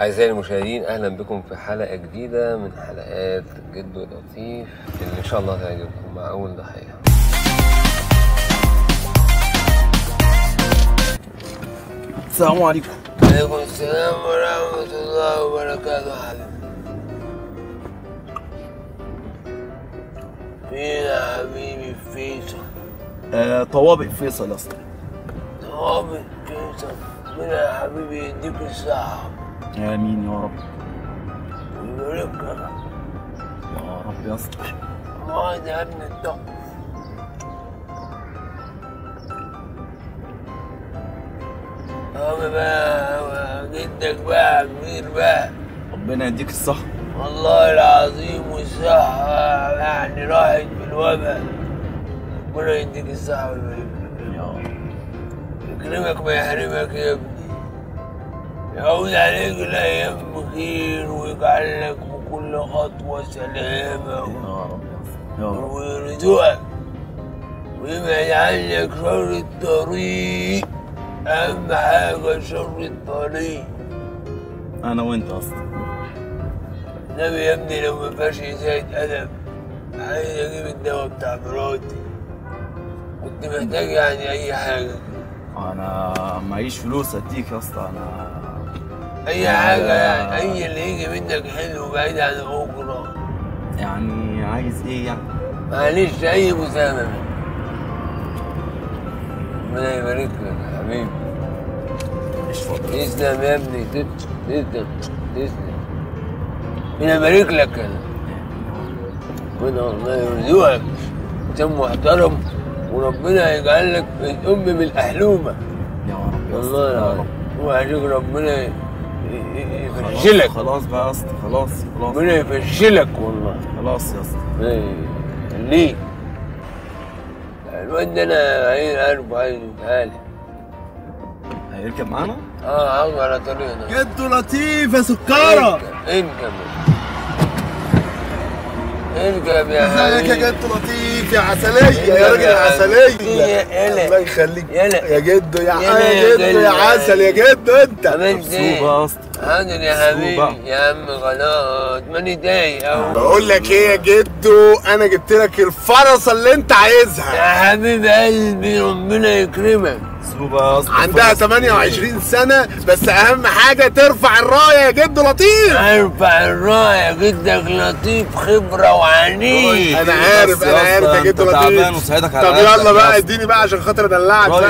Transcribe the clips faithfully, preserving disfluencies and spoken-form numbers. أعزائي المشاهدين، أهلا بكم في حلقة جديدة من حلقات جدو لطيف اللي إن شاء الله هتعجبكم. مع أول ضحية. السلام عليكم. وعليكم السلام ورحمة الله وبركاته. حبيبي فين يا حبيبي؟ فيصل. آه، طوابق فيصل أصلا. طوابق فيصل. ربنا يا حبيبي يديك الصحة. آمين يا رب. ويبارك لك. يا رب يصلح. الله يذهبني الضغط. أما بقى جدك بقى كبير بقى. ربنا يديك الصحة. والله العظيم والصحة يعني راحت في الوباء. ربنا يديك الصحة والبركة. يا رب. يكرمك ما يحرمك يا ابني. يعود عليك الأيام بخير ويجعل لك بكل خطوة سلامة ويرزقك ويبعد عنك شر الطريق. أهم حاجة شر الطريق. أنا وأنت أصلا. النبي يا ابني لو ما فيهاش إزاية أدب عايز أجيب الدواء بتاع مراتي. كنت محتاج يعني أي حاجة. أنا معيش فلوس أديك يا اسطى. أنا أي حاجة يعني، أي اللي يجي منك حلو بعيد عن الأجرة. يعني عايز إيه يعني؟ معلش أي مساهمة. ربنا يبارك لك يا حبيبي. اتفضل. تسلم يا ابني، تسلم تسلم. ربنا يبارك لك أنا. ربنا والله يرزقك إنسان محترم وربنا يجعل لك الأم بالأحلومة. يا رب يا اسطى. والله العظيم. وعشان ربنا يفشلك. خلاص بقى يا اسطى، خلاص خلاص. ربنا يفشلك والله. خلاص يا اسطى. ليه؟ الواد ده انا عيل قلبه عايز يتعالج. هيركب معانا؟ اه عاوز على طريقنا. جدو لطيف يا سكارة. انكم انكم يا حبيبي. ازيك يا جدو لطيف يا عسلية يا راجل عسلية. الله يخليك يا جدو يا جدو يا عسل يا جدو. انت مبسوط يا اسطى؟ حاضر يا حبيبي يا عم. خلاص ماني دايق اهو. بقول لك ايه يا جدو، انا جبت لك الفرصه اللي انت عايزها يا حبيب قلبي. ربنا يكرمك. عندها ثمانية وعشرين سنه بس اهم حاجه ترفع الرايه يا جدو لطيف. ارفع الرايه. جدك لطيف خبره وعنيد. انا عارف انا عارف يا جدو لطيف. تعبان وساعدك على. طب يلا بقى اديني بقى عشان خاطر ادلعك بقى.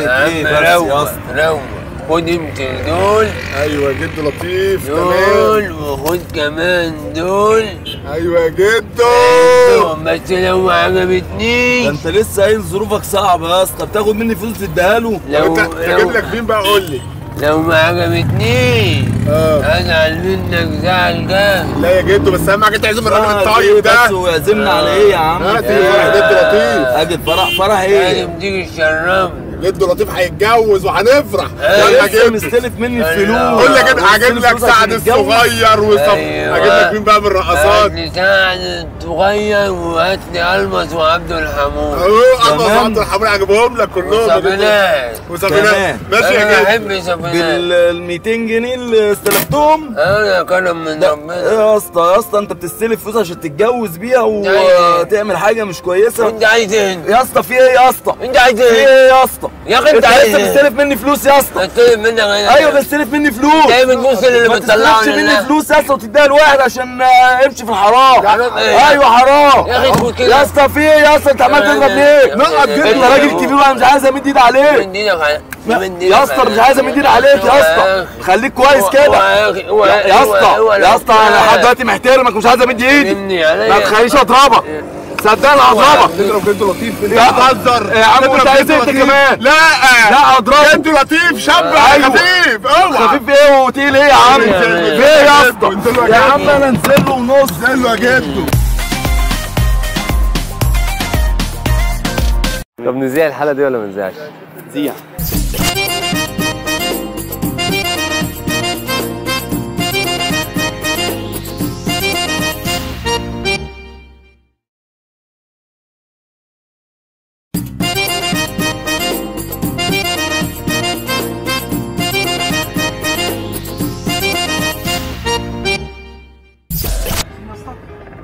روق روق. خد انت دول. ايوه يا جدو لطيف. دول وخد كمان دول. ايوه يا جدو. بس لو ما عجبتنيش. انت لسه قايل ظروفك صعبه يا اسطى. بتاخد مني فلوس تديها له. لو اجيب لك مين بقى قول لي. لو ما عجبتنيش ازعل منك زعل جامد. لا يا جدو بس اهم حاجه تعزم الراجل الطيب ده. بس ويعزمنا على ايه يا عم؟ يا جدو لطيف اجد فرح. فرح ايه؟ لازم تيجي تشربني. جدو لطيف هيتجوز وهنفرح. يلا جدو مستلف مني الفلوس. اقول لك انا هجيب لك سعد الصغير وصف. هجيب لك مين بقى من الرقصات؟ سعد الصغير وهات لي المس وعبد الحمود. اهو المس وعبد الحمود هجيبهم لك كلهم. وسفينات وسفينات. ماشي يا جدو. انا بحب سفينات. بال مئتين جنيه اللي استلفتهم. انا كرم من ربنا. ايه يا اسطى يا اسطى انت بتستلف فلوس عشان تتجوز بيها وتعمل حاجه مش كويسه. انت عايز ايه يا اسطى؟ في ايه يا اسطى؟ انت عايز ايه يا اسطى؟ يا اخي انت لسه بتستلف مني فلوس يا اسطى. بتستلف مني غير. ايوه بتستلف مني فلوس. دايما الفلوس اللي بتطلعها مني. مني فلوس يا اسطى وتديها لواحد عشان امشي في الحرام. ايوه حرام يا اخي. تقول كده يا اسطى؟ في ايه يا اسطى انت عمال تضرب ليه؟ نقط كده. انت راجل كبير وانا مش عايز امد ايدي عليك. مد ايدك يا اسطى. مش عايز امد ايدي عليك يا اسطى. خليك كويس كده يا اسطى. يا اسطى انا لحد دلوقتي محترمك ومش عايز امد ايدي. ما تخلينيش اضربك. صدقني هضربك. تضرب جدو لطيف؟ لا بتهزر يا عم. انت عايز انت كمان؟ لا لا هضربك. جدو لطيف شاب خفيف. اوعى خفيف ايه وتقيل ايه يا عم؟ ايه يا اسطى يا عم؟ انا انزل له ونص. انزل له يا جدو. طب نذيع الحلقه دي ولا ما نذيعش؟ نذيع.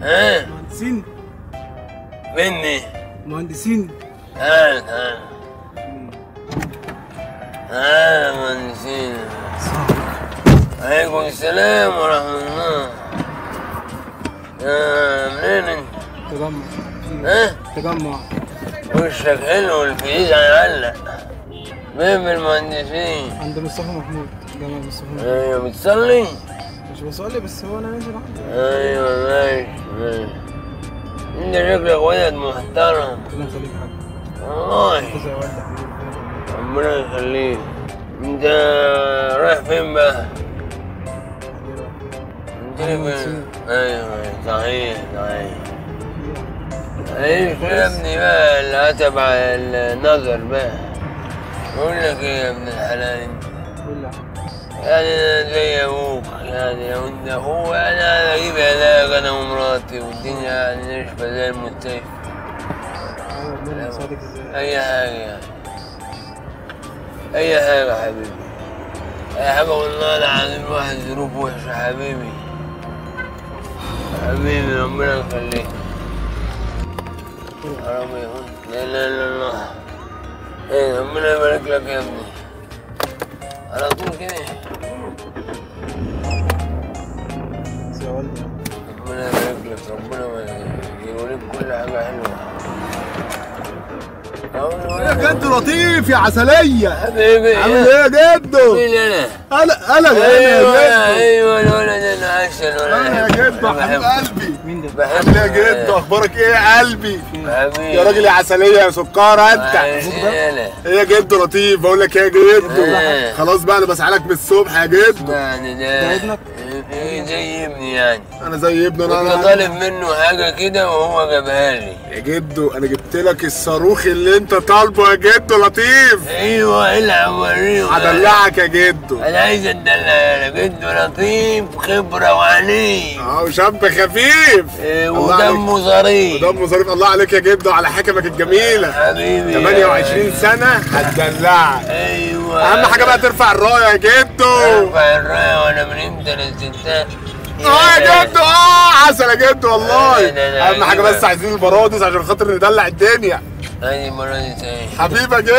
ها؟ مهندسين؟ مني؟ مهندسين؟ ها ها ها مهندسين. عليكم السلام ورحمة الله. يا منين انت؟ تجمع. ها؟ تجمع. وشك حلو والفيز هيعلق. مين من المهندسين؟ عند مصطفى محمود. جمال مصطفى. ايوه بتصلي؟ مش بصلي بس هو انا نازل احضر. ايوه ماشي ماشي. انت شكلك ولد محترم. ربنا يخليك يا حاج. والله. ربنا يخليك. انت رايح فين بقى؟ ايوه صحيح صحيح. ايه يا ابني بقى اللي هتبع النظر بقى. بقول لك ايه يا ابن الحلال، يعني انا زي ابوك، يعني لو انت اخويا يعني انا اجيب علاج انا ومراتي والدنيا يعني نشفى زي المستشفى. اي حاجه يعني. اي حاجه حبيبي. اي حاجه والله العظيم. الواحد ظروف وحشه حبيبي. حبيبي ربنا يخليك. حرامي يا ولد. لا لا لا لا. ايه ربنا يبارك لك يا ابني. على طول كده. يا ولد ربنا يبارك لك، ربنا يوريك كل حاجه حلوه. يا جد لطيف يا عسليه. حبيبي عامل ايه يا جدو؟ مين انا؟ انا انا ايوه ايوه الولد العسل. انا يا جدو حبيب قلبي. مين ده؟ بحبك يا جدو. اخبارك ايه يا قلبي؟ يا راجل يا عسليه يا سكاره انت. ايه يا جدو لطيف؟ بقول لك يا جدو خلاص بقى انا بسعى لك من الصبح يا جدو. يعني ده ابنك؟ ايه زي ابني يعني. انا زي ابني. انا كنت طالب منه حاجه كده وهو جابها لي. يا جدو انا جبت لك الصاروخ اللي انت طالبه يا جدو لطيف. ايوه العب وريهم. هدلعك يا جدو. انا عايز اتدلع يا جدو لطيف. خبره وعنيه. اه شاب خفيف إيه ودمه ظريف. ودمه ظريف. الله عليك يا جدو على حكمك الجميله حبيبي. ثمانية وعشرين سنه هتدلعك. ايوه اهم حاجه بقى ترفع الرايه يا جدو. ارفع الرايه وانا من امتى نزلتها؟ اه يا جدو اه عسل يا جدو والله. اهم حاجه بس عايزين البرادس عشان خاطر ندلع الدنيا. اي مرة تاني حبيبي جدو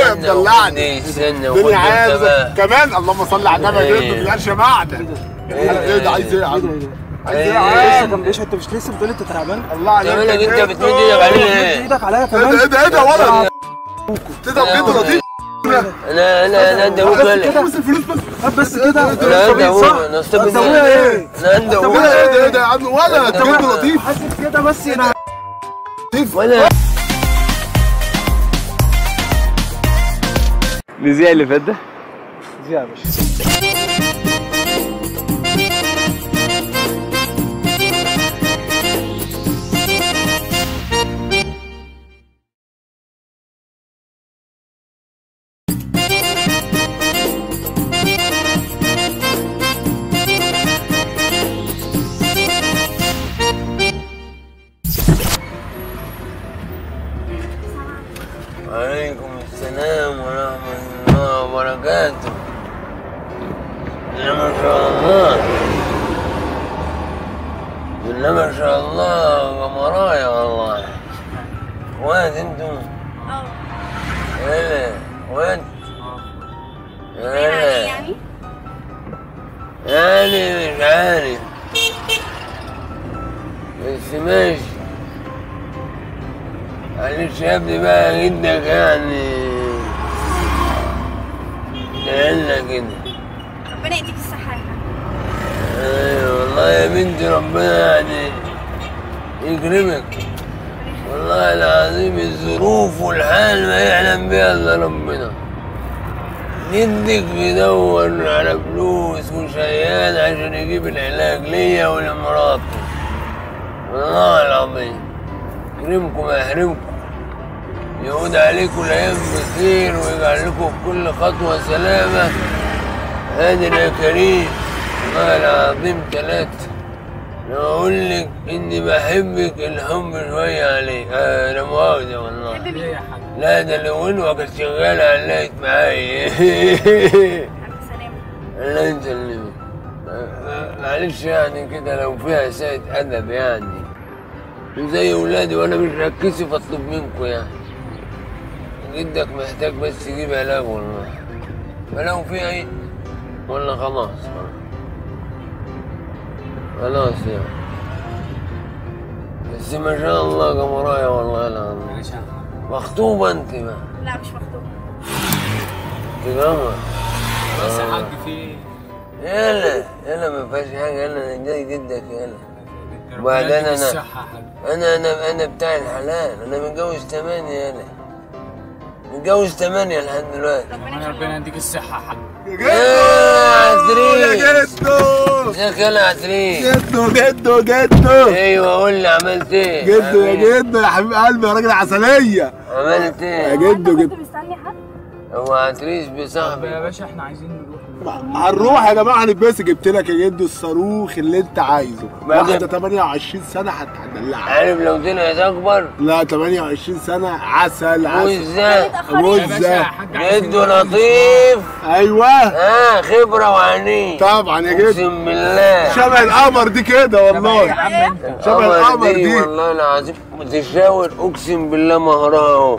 يا مدلعني. استنى الدنيا عايزة كمان. اللهم صل على النبي يا جدو. ما تقلقش يا معدن. ايه ده عايز ايه يا عم؟ عايز ايه يا عم؟ انت مش لسه بتقول انت تعبان؟ الله عليك يا جدو. انت بتمد ايدك عليا. بتمد ايدك عليا كمان؟ ايه ده ايه ده يا ولد؟ تضرب جدو لطيف. لا لا انت ابوك غالي. بس الفلوس بس بس كده. لا انت ابويا. انت ابويا ايه؟ لا انت ابويا. ايه ده ايه ده يا عم؟ ولا انت جدو لطيف حاسس كده بس انا ولا نزيع اللي فات ده؟ نزيع يا باشا. عليكم السلام ورحمة الله وبركاته. ما شاء الله. بالله ما شاء الله غمرايا والله. اخوات انتم؟ اه. يلا اخوات؟ اه. يلا. يعني؟ يعني مش عارف. بس ماشي. معلش يا ابني بقى جدك يعني دعلنا كده. ربنا يديك الصحة. ايوه والله يا بنتي ربنا يعني يكرمك. والله العظيم الظروف والحال ما يعلم بيها الا ربنا. جدك بيدور على فلوس وشيال عشان يجيب العلاج ليا ولمراتي. والله العظيم يكرمكم ويحرمكم. يعود عليكم الايام بخير ويجعل لكم في كل خطوه سلامه. هادي يا كريم والله العظيم ثلاثه. لو اقول لك اني بحبك الحب شويه عليك. آه لا مؤاخذه والله. لا ده لونوه كانت شغاله علقت معايا. الله يسلمك. الله يسلمك. معلش يعني كده لو فيها شيء ادب يعني، زي ولادي وانا مش ركزوا فاطلب منكم يعني. جدك محتاج بس يجيب علاج والله، فلو فيها ايه ولا خلاص خلاص يعني. بس ما شاء الله قمرايه والله العظيم. ما شاء الله. مخطوبه انت بقى؟ لا مش مخطوبه. انت قمر. بس يا حاج في يلا يلا ما فيهاش حاجه، يلا جاي جدك يلا. وبعدين انا انا انا انا بتاع الحلال، انا متجوز ثمانيه يلا. متجوز ثمانيه لحد دلوقتي. ربنا يديك الصحه يا حاج. يا عتريس يا جدو، ازيك يا عتريس؟ جدو جدو جدو. ايوه قول لي عملت ايه؟ جدو يا جدو يا حبيب قلبي يا راجل عسلية. عملت ايه؟ يا جدو جدو. كنت مستني حد؟ هو عتريس بصاحبي يا باشا، احنا عايزين نروح. هنروح يا جماعة هنتبسط. جبت لك يا جدو الصاروخ اللي أنت عايزه. واحدة ثمانية وعشرين سنة هتدلعك. عارف لو طلعت أكبر؟ لا ثمانية وعشرين سنة عسل عسل. وزة وزة جدو لطيف. ايوه اه خبره وعنين طبعا يا جدو. اقسم بالله شبه القمر دي كده والله، شبه القمر دي والله العظيم. بتشاور اقسم بالله مهرها اهو.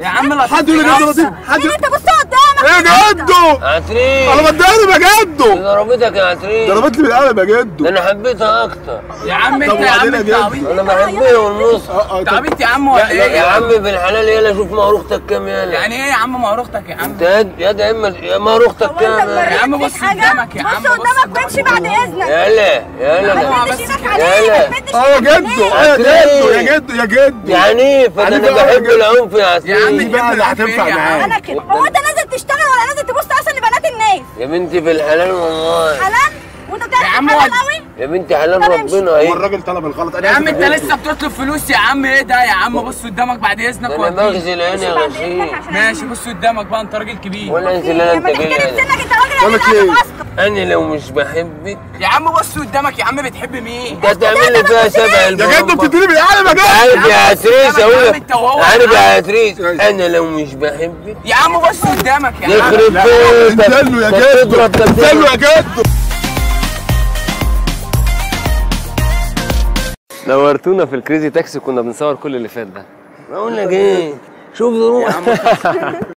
يا عم. حد يقول لي جدو لطيف؟ حد انت بص قدامك. ايه جدو؟ عتريس انا بتضرب يا جدو. ضربتك يا عتريس، ضربتني بالقلم يا جدو. ده انا حبيتها اكتر يا عم. انت يا عم انت عبيط. انا بحبها والنص. انت عبيط يا عم ولا ايه؟ يا عم بالحلال يلا شوف مهروختك كام يلا. يعني ايه يا عم مهروختك يا عم؟ انت يا ده اما مهروختك كام يا عم؟ بص قدامك يا عم، بص قدامك وامشي بعد اذنك. يلا يلا ما تمدش ايدك عليا، ما تمدش. اه جدو اه جدو يا جدو يا جدو. يعني فانا بحب العنف يا عتريس. يا عم دي بقى اللي هتنفع معاك انا كده. هو انت نازل تشتغل ولا نازل تبص اصلا لبنات الناس؟ يا بنتي بالحلال والله. حلال وانت بتعمل حلال قوي يا بنتي. حلال ربنا. ايه هو الراجل طلب الغلط؟ انا يا عم انت لسه بتطلب فلوس يا عم. ايه ده يا عم؟ بص قدامك بعد اذنك. انا بغزل عيني يا غشيم. ماشي بص قدامك بقى، انت راجل كبير ولا انت اللي انت كده. انا لو مش بحبك يا عم بص قدامك يا عم. بتحب مين؟ انت هتعمل لي فيها سبع البومبا يا جدو. بتديني بالقلم يا جدو. عارف يا عتريس اقول لك، عارف يا عتريس انا لو مش بحبك يا عم بص قدامك يا عم. يخرب بيتك انزله يا جدو، انزله يا جدو. نورتونا في الكريزي تاكسي، كنا بنصور كل اللي فات ده. بقول لك ايه شوف ظروفك.